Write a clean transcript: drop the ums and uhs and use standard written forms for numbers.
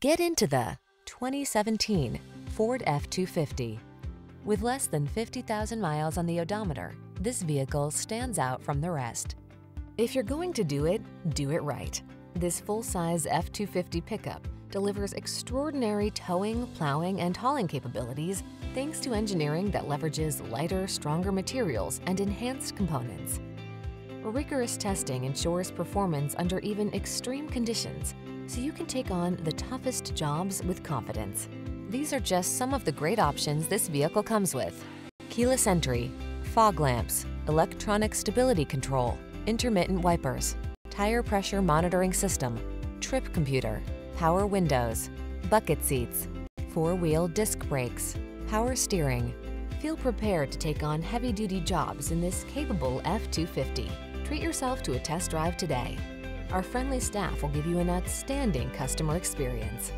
Get into the 2017 Ford F-250. With less than 50,000 miles on the odometer, this vehicle stands out from the rest. If you're going to do it right. This full-size F-250 pickup delivers extraordinary towing, plowing, and hauling capabilities thanks to engineering that leverages lighter, stronger materials and enhanced components. Rigorous testing ensures performance under even extreme conditions, so you can take on the toughest jobs with confidence. These are just some of the great options this vehicle comes with: keyless entry, fog lamps, electronic stability control, intermittent wipers, tire pressure monitoring system, trip computer, power windows, bucket seats, four-wheel disc brakes, power steering. Feel prepared to take on heavy-duty jobs in this capable F-250. Treat yourself to a test drive today. Our friendly staff will give you an outstanding customer experience.